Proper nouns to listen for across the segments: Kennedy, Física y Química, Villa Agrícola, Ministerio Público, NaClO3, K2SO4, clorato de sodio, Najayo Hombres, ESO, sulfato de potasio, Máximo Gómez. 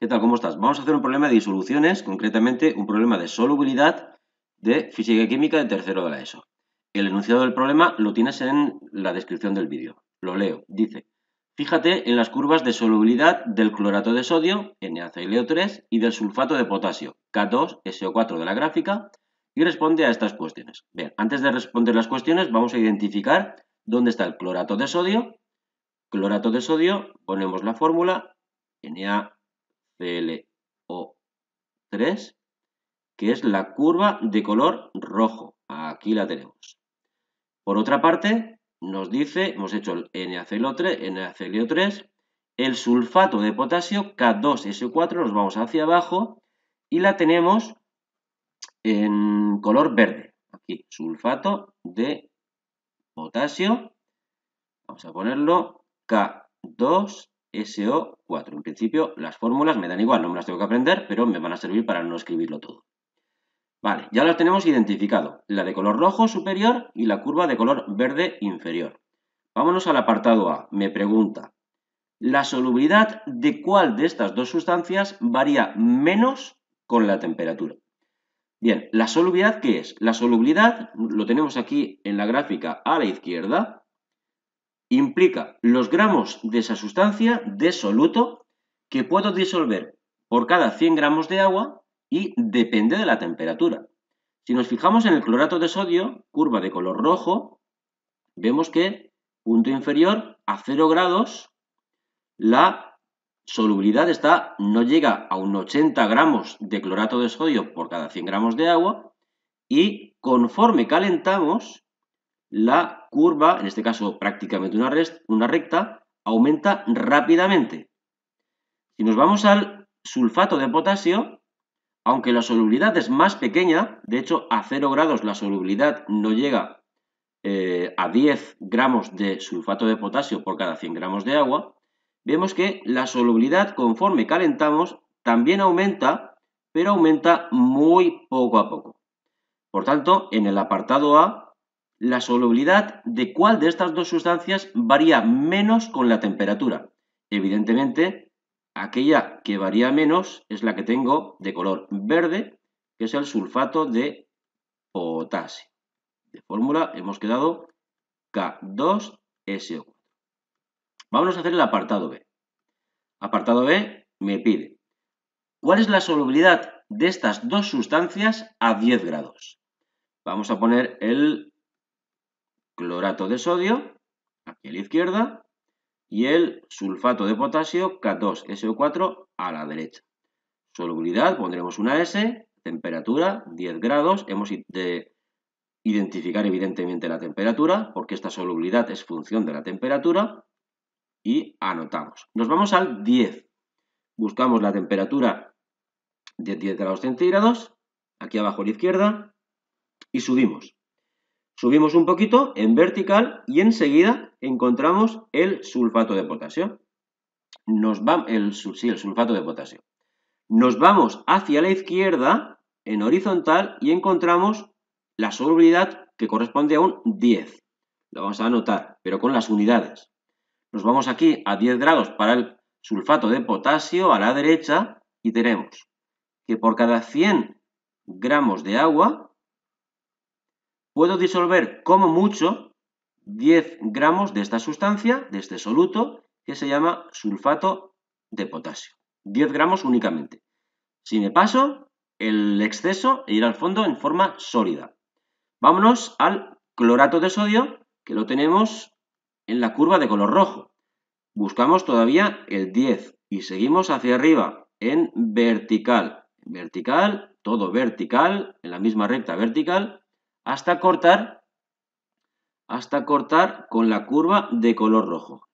¿Qué tal? ¿Cómo estás? Vamos a hacer un problema de disoluciones, concretamente un problema de solubilidad de física y química de tercero de la ESO. El enunciado del problema lo tienes en la descripción del vídeo. Lo leo. Dice, fíjate en las curvas de solubilidad del clorato de sodio, NaClO3, y del sulfato de potasio, K2SO4 de la gráfica, y responde a estas cuestiones. Bien, antes de responder las cuestiones vamos a identificar dónde está el clorato de sodio. Clorato de sodio, ponemos la fórmula NaClO3, que es la curva de color rojo. Aquí la tenemos. Por otra parte, nos dice, hemos hecho el NaClO3, el sulfato de potasio K2SO4, nos vamos hacia abajo y la tenemos en color verde. Aquí, sulfato de potasio, vamos a ponerlo K2SO4. En principio las fórmulas me dan igual, no me las tengo que aprender, pero me van a servir para no escribirlo todo. Vale, ya las tenemos identificado, la de color rojo superior y la curva de color verde inferior. Vámonos al apartado A. Me pregunta, ¿la solubilidad de cuál de estas dos sustancias varía menos con la temperatura? Bien, ¿la solubilidad qué es? La solubilidad, lo tenemos aquí en la gráfica a la izquierda, implica los gramos de esa sustancia de soluto que puedo disolver por cada 100 gramos de agua y depende de la temperatura. Si nos fijamos en el clorato de sodio, curva de color rojo, vemos que punto inferior a 0 grados la solubilidad está, no llega a un 80 gramos de clorato de sodio por cada 100 gramos de agua y conforme calentamos la curva, en este caso prácticamente una recta, aumenta rápidamente. Si nos vamos al sulfato de potasio, aunque la solubilidad es más pequeña, de hecho a 0 grados la solubilidad no llega a 10 gramos de sulfato de potasio por cada 100 gramos de agua, vemos que la solubilidad conforme calentamos también aumenta, pero aumenta muy poco a poco. Por tanto, en el apartado A, la solubilidad de cuál de estas dos sustancias varía menos con la temperatura. Evidentemente, aquella que varía menos es la que tengo de color verde, que es el sulfato de potasio. De fórmula hemos quedado K2SO4. Vámonos a hacer el apartado B. Apartado B me pide, ¿cuál es la solubilidad de estas dos sustancias a 10 grados? Vamos a poner el clorato de sodio, aquí a la izquierda, y el sulfato de potasio, K2SO4, a la derecha. Solubilidad, pondremos una S, temperatura, 10 grados, hemos de identificar evidentemente la temperatura, porque esta solubilidad es función de la temperatura, y anotamos. Nos vamos al 10, buscamos la temperatura de 10 grados centígrados, aquí abajo a la izquierda, y subimos. Subimos un poquito en vertical y enseguida encontramos el sulfato de potasio. El sulfato de potasio. Nos vamos hacia la izquierda en horizontal y encontramos la solubilidad que corresponde a un 10. Lo vamos a anotar, pero con las unidades. Nos vamos aquí a 10 grados para el sulfato de potasio a la derecha y tenemos que por cada 100 gramos de agua puedo disolver como mucho 10 gramos de esta sustancia, de este soluto, que se llama sulfato de potasio. 10 gramos únicamente. Si me paso, el exceso irá al fondo en forma sólida. Vámonos al clorato de sodio, que lo tenemos en la curva de color rojo. Buscamos todavía el 10 y seguimos hacia arriba en vertical. Vertical, todo vertical, en la misma recta vertical, hasta cortar con la curva de color rojo.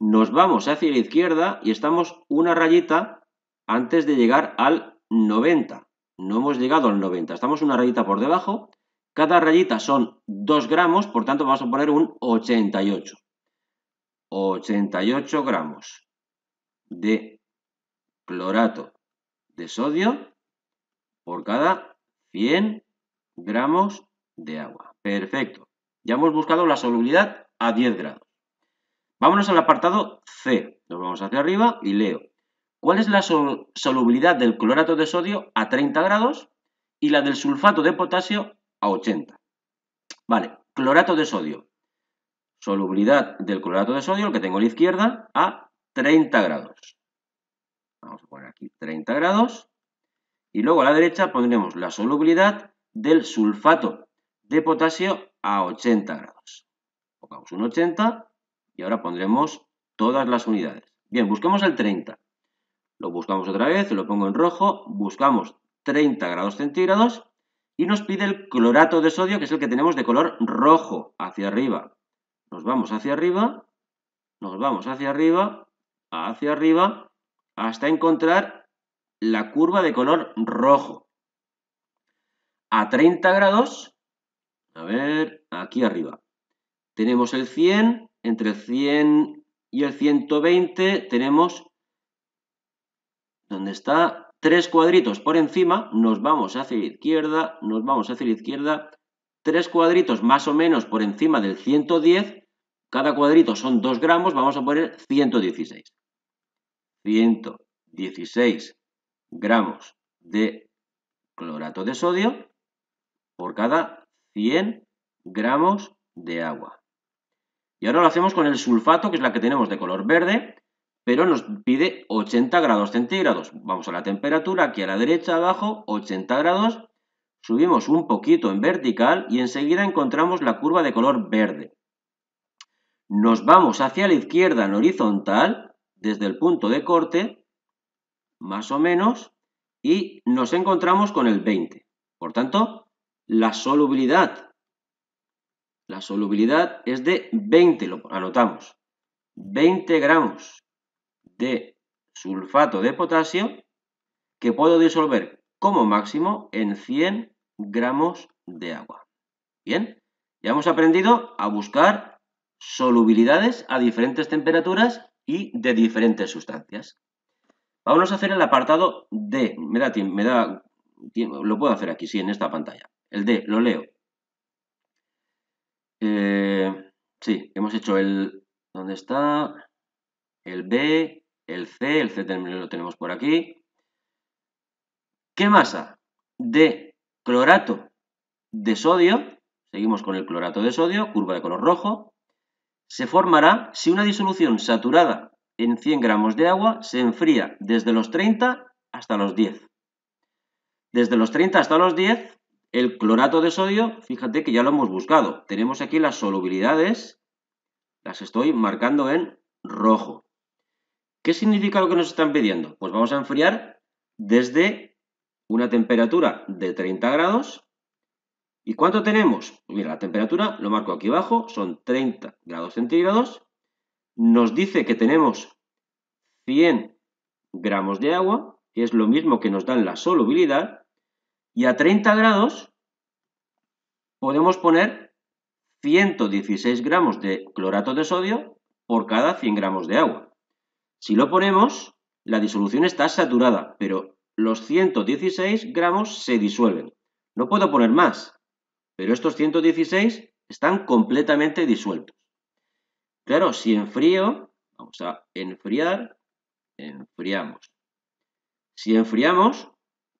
Nos vamos hacia la izquierda y estamos una rayita antes de llegar al 90. No hemos llegado al 90, estamos una rayita por debajo. Cada rayita son 2 gramos, por tanto vamos a poner un 88. 88 gramos de clorato de sodio por cada 100 gramos de agua. Perfecto. Ya hemos buscado la solubilidad a 10 grados. Vámonos al apartado C. Nos vamos hacia arriba y leo. cuál es la solubilidad del clorato de sodio a 30 grados y la del sulfato de potasio a 80. Vale, clorato de sodio. Solubilidad del clorato de sodio, el que tengo a la izquierda, a 30 grados. Vamos a poner aquí 30 grados. Y luego a la derecha pondremos la solubilidad del sulfato de potasio a 80 grados. Pongamos un 80 y ahora pondremos todas las unidades. Bien, busquemos el 30. Lo buscamos otra vez, lo pongo en rojo, buscamos 30 grados centígrados y nos pide el clorato de sodio, que es el que tenemos de color rojo hacia arriba. Nos vamos hacia arriba, nos vamos hacia arriba, hasta encontrar la curva de color rojo. A 30 grados, a ver, aquí arriba, tenemos el 100, entre el 100 y el 120 tenemos, donde está, 3 cuadritos por encima, nos vamos hacia la izquierda, nos vamos hacia la izquierda, 3 cuadritos más o menos por encima del 110, cada cuadrito son 2 gramos, vamos a poner 116. 116 gramos de clorato de sodio por cada 100 gramos de agua. Y ahora lo hacemos con el sulfato, que es la que tenemos de color verde, pero nos pide 80 grados centígrados. Vamos a la temperatura, aquí a la derecha, abajo, 80 grados. Subimos un poquito en vertical y enseguida encontramos la curva de color verde. Nos vamos hacia la izquierda en horizontal, desde el punto de corte, más o menos, y nos encontramos con el 20. Por tanto, la solubilidad es de 20, lo anotamos. 20 gramos de sulfato de potasio que puedo disolver como máximo en 100 gramos de agua. Bien, ya hemos aprendido a buscar solubilidades a diferentes temperaturas y de diferentes sustancias. Vamos a hacer el apartado D. Me da tiempo, lo puedo hacer aquí, sí, en esta pantalla. El D, lo leo. Sí, hemos hecho el... ¿Dónde está? El B, el C también lo tenemos por aquí. ¿Qué masa? De clorato de sodio, seguimos con el clorato de sodio, curva de color rojo, se formará si una disolución saturada en 100 gramos de agua se enfría desde los 30 hasta los 10. Desde los 30 hasta los 10, el clorato de sodio, fíjate que ya lo hemos buscado. Tenemos aquí las solubilidades, las estoy marcando en rojo. ¿Qué significa lo que nos están pidiendo? Pues vamos a enfriar desde una temperatura de 30 grados. ¿Y cuánto tenemos? Pues mira, la temperatura, lo marco aquí abajo, son 30 grados centígrados. Nos dice que tenemos 100 gramos de agua, que es lo mismo que nos dan la solubilidad. Y a 30 grados podemos poner 116 gramos de clorato de sodio por cada 100 gramos de agua. Si lo ponemos, la disolución está saturada, pero los 116 gramos se disuelven. No puedo poner más, pero estos 116 están completamente disueltos. Claro, si enfrío, vamos a enfriar, enfriamos. Si enfriamos,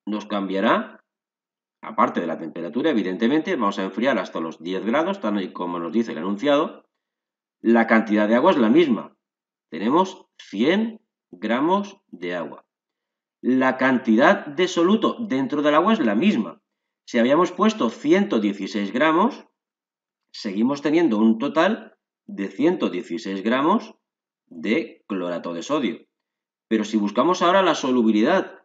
nos cambiará, aparte de la temperatura, evidentemente, vamos a enfriar hasta los 10 grados, tal y como nos dice el enunciado. La cantidad de agua es la misma. Tenemos 100 gramos de agua. La cantidad de soluto dentro del agua es la misma. Si habíamos puesto 116 gramos, seguimos teniendo un total de 116 gramos de clorato de sodio. Pero si buscamos ahora la solubilidad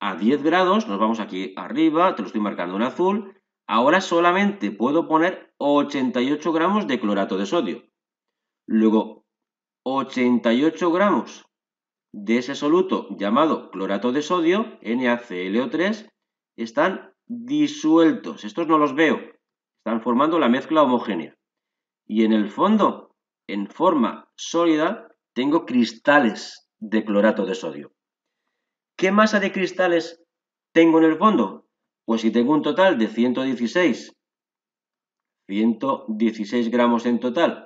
a 10 grados, nos vamos aquí arriba, te lo estoy marcando en azul, ahora solamente puedo poner 88 gramos de clorato de sodio. Luego, 88 gramos de ese soluto llamado clorato de sodio, NaClO3, están disueltos. Estos no los veo, están formando la mezcla homogénea. Y en el fondo, en forma sólida, tengo cristales de clorato de sodio. ¿Qué masa de cristales tengo en el fondo? Pues si tengo un total de 116 gramos en total,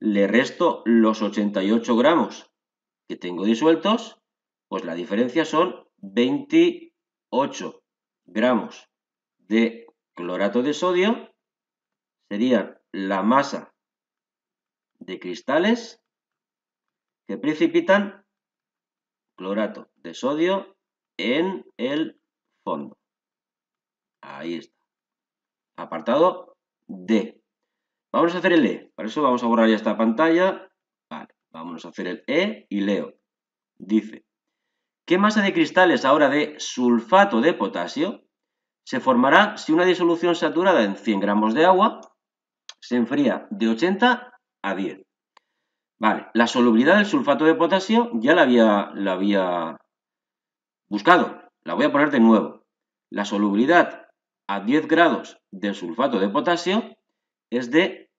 le resto los 88 gramos que tengo disueltos Pues la diferencia son 28 gramos de clorato de sodio, serían la masa de cristales que precipitan clorato de sodio en el fondo. Ahí está. Apartado D. Vamos a hacer el E. Para eso vamos a borrar ya esta pantalla. Vale, vámonos a hacer el E y leo. Dice, ¿qué masa de cristales ahora de sulfato de potasio se formará si una disolución saturada en 100 gramos de agua se enfría de 80 a 10? Vale, la solubilidad del sulfato de potasio ya la había buscado. La voy a poner de nuevo. La solubilidad a 10 grados del sulfato de potasio es de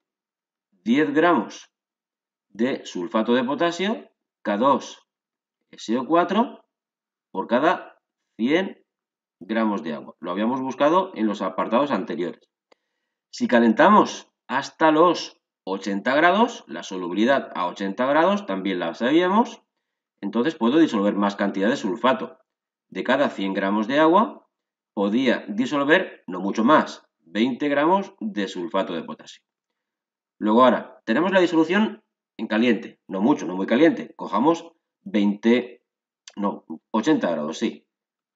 10 gramos de sulfato de potasio, K2SO4, por cada 100 gramos de agua. Lo habíamos buscado en los apartados anteriores. Si calentamos hasta los 80 grados, la solubilidad a 80 grados también la sabíamos, entonces puedo disolver más cantidad de sulfato. De cada 100 gramos de agua podía disolver, no mucho más, 20 gramos de sulfato de potasio. Luego ahora, tenemos la disolución en caliente, no mucho, no muy caliente, cojamos 80 grados, sí,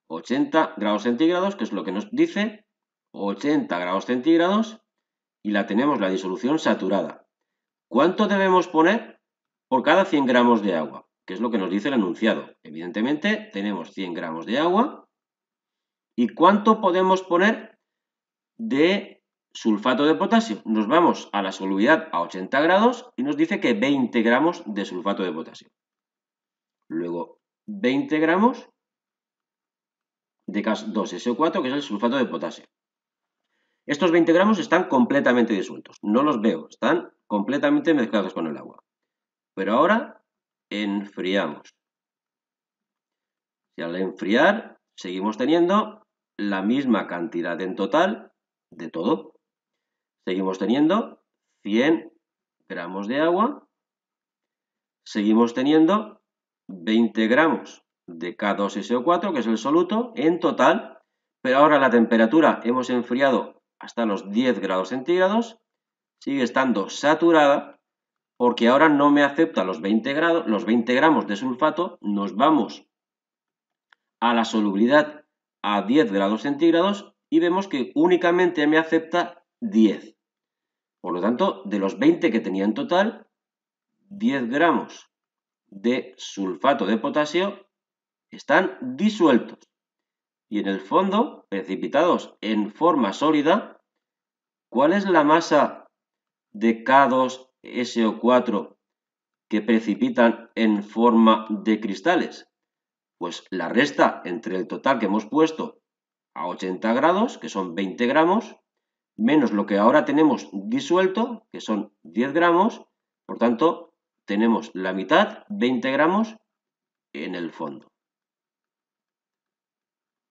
80 grados centígrados, que es lo que nos dice, 80 grados centígrados, y la tenemos la disolución saturada. ¿Cuánto debemos poner por cada 100 gramos de agua? Que es lo que nos dice el enunciado. Evidentemente tenemos 100 gramos de agua. ¿Y cuánto podemos poner de sulfato de potasio? Nos vamos a la solubilidad a 80 grados y nos dice que 20 gramos de sulfato de potasio. Luego 20 gramos de K2SO4, que es el sulfato de potasio. Estos 20 gramos están completamente disueltos, no los veo, están completamente mezclados con el agua. Pero ahora enfriamos. Y al enfriar seguimos teniendo la misma cantidad en total de todo. Seguimos teniendo 100 gramos de agua. Seguimos teniendo 20 gramos de K2SO4, que es el soluto, en total. Pero ahora la temperatura hemos enfriado hasta los 10 grados centígrados, sigue estando saturada, porque ahora no me acepta los 20 gramos de sulfato, nos vamos a la solubilidad a 10 grados centígrados y vemos que únicamente me acepta 10. Por lo tanto, de los 20 que tenía en total, 10 gramos de sulfato de potasio están disueltos. Y en el fondo, precipitados en forma sólida, ¿cuál es la masa de K2SO4 que precipitan en forma de cristales? Pues la resta entre el total que hemos puesto a 80 grados, que son 20 gramos, menos lo que ahora tenemos disuelto, que son 10 gramos, por tanto, tenemos la mitad, 20 gramos, en el fondo.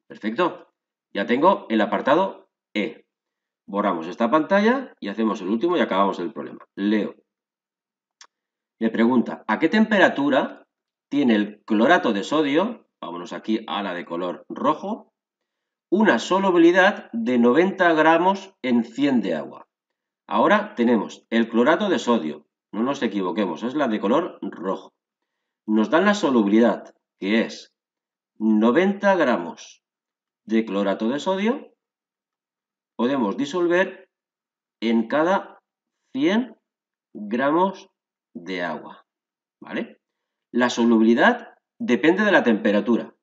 Perfecto, ya tengo el apartado E. Borramos esta pantalla y hacemos el último y acabamos el problema. Leo. Me pregunta, ¿a qué temperatura tiene el clorato de sodio, vámonos aquí a la de color rojo, una solubilidad de 90 gramos en 100 de agua? Ahora tenemos el clorato de sodio, no nos equivoquemos, es la de color rojo. Nos dan la solubilidad, que es 90 gramos de clorato de sodio, podemos disolver en cada 100 gramos de agua, ¿vale? La solubilidad depende de la temperatura.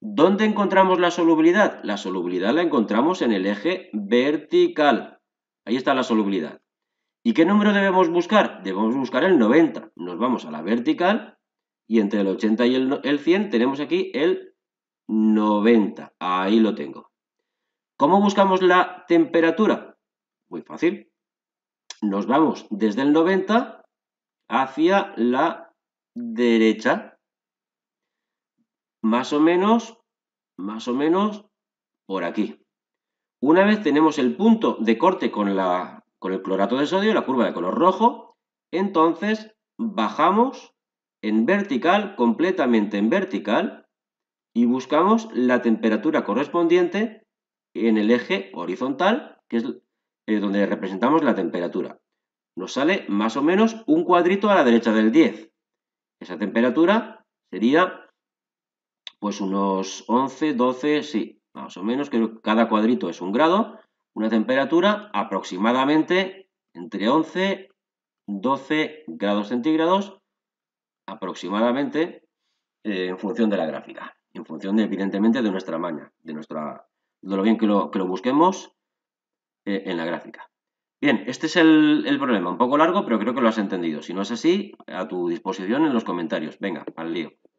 ¿Dónde encontramos la solubilidad? La solubilidad la encontramos en el eje vertical. Ahí está la solubilidad. ¿Y qué número debemos buscar? Debemos buscar el 90. Nos vamos a la vertical y entre el 80 y el 100 tenemos aquí el 90, ahí lo tengo. ¿Cómo buscamos la temperatura? Muy fácil. Nos vamos desde el 90 hacia la derecha. Más o menos por aquí. Una vez tenemos el punto de corte con el clorato de sodio, la curva de color rojo, entonces bajamos en vertical, completamente en vertical, y buscamos la temperatura correspondiente en el eje horizontal, que es donde representamos la temperatura. Nos sale más o menos un cuadrito a la derecha del 10. Esa temperatura sería pues unos 11, 12, sí, más o menos, creo que cada cuadrito es un grado, una temperatura aproximadamente entre 11 y 12 grados centígrados, aproximadamente en función de la gráfica, en función de, evidentemente, de nuestra malla, de lo bien que lo busquemos en la gráfica. Bien, este es el problema, un poco largo, pero creo que lo has entendido. Si no es así, a tu disposición en los comentarios. Venga, al lío.